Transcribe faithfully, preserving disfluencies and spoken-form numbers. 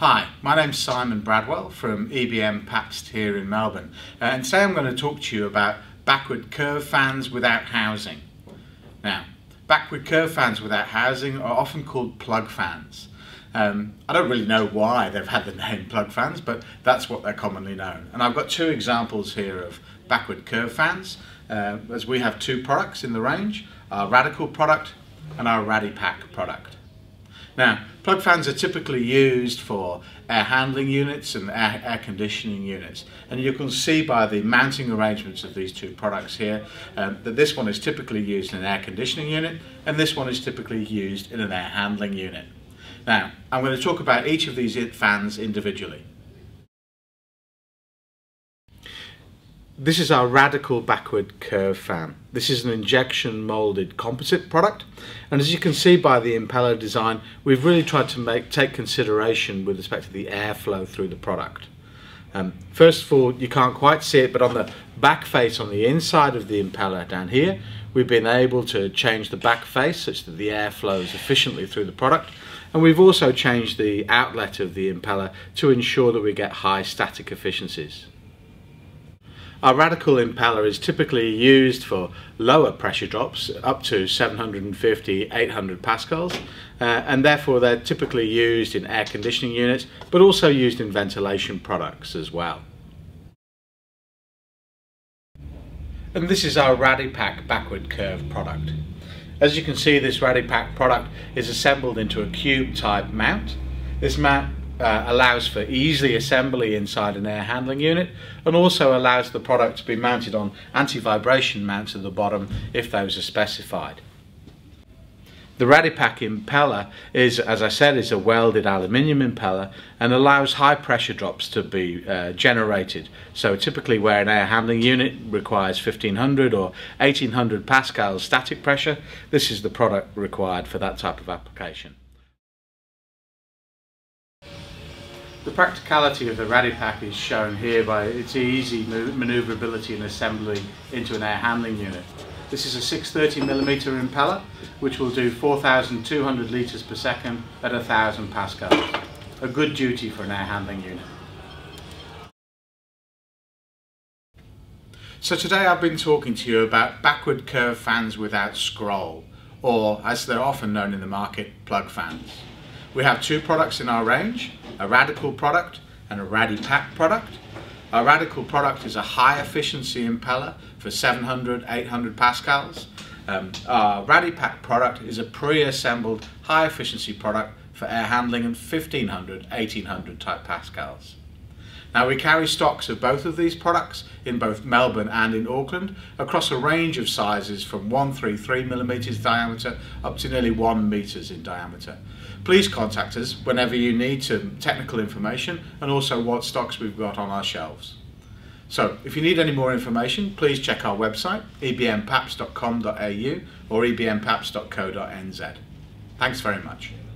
Hi, my name's Simon Bradwell from E B M Papst here in Melbourne, uh, and today I'm going to talk to you about backward curve fans without housing. Now, backward curve fans without housing are often called plug fans. Um, I don't really know why they've had the name plug fans, but that's what they're commonly known. And I've got two examples here of backward curve fans, uh, as we have two products in the range, our RadiCal product and our RadiPac product. Now, plug fans are typically used for air handling units and air, air conditioning units, and you can see by the mounting arrangements of these two products here um, that this one is typically used in an air conditioning unit and this one is typically used in an air handling unit. Now, I'm going to talk about each of these fans individually. This is our RadiCal backward curve fan. This is an injection molded composite product, and as you can see by the impeller design, we've really tried to make take consideration with respect to the airflow through the product. Um, first of all, you can't quite see it, but on the back face on the inside of the impeller down here, we've been able to change the back face such that the air flows efficiently through the product, and we've also changed the outlet of the impeller to ensure that we get high static efficiencies. Our RadiCal impeller is typically used for lower pressure drops up to seven hundred fifty to eight hundred pascals, uh, and therefore they're typically used in air conditioning units but also used in ventilation products as well. And this is our RadiPac backward curve product. As you can see, this RadiPac product is assembled into a cube type mount. This mount Uh, allows for easy assembly inside an air handling unit and also allows the product to be mounted on anti-vibration mounts at the bottom if those are specified. The RadiPac impeller is, as I said, is a welded aluminium impeller and allows high pressure drops to be uh, generated. So typically where an air handling unit requires fifteen hundred or eighteen hundred pascals static pressure, this is the product required for that type of application. The practicality of the RadiPac is shown here by its easy manoeuvrability and assembly into an air handling unit. This is a six hundred thirty millimeter impeller which will do four thousand two hundred litres per second at one thousand pascals. A good duty for an air handling unit. So today I've been talking to you about backward curve fans without scroll, or as they're often known in the market, plug fans. We have two products in our range, a RadiCal product and a RadiPac product. Our RadiCal product is a high efficiency impeller for seven hundred to eight hundred pascals. Um, our RadiPac product is a pre-assembled high efficiency product for air handling and fifteen hundred to eighteen hundred type pascals. Now, we carry stocks of both of these products in both Melbourne and in Auckland across a range of sizes from one hundred thirty-three millimetres diameter up to nearly one metre in diameter. Please contact us whenever you need some technical information and also what stocks we've got on our shelves. So if you need any more information, please check our website e b m papst dot com dot a u or e b m papst dot co dot n z. Thanks very much.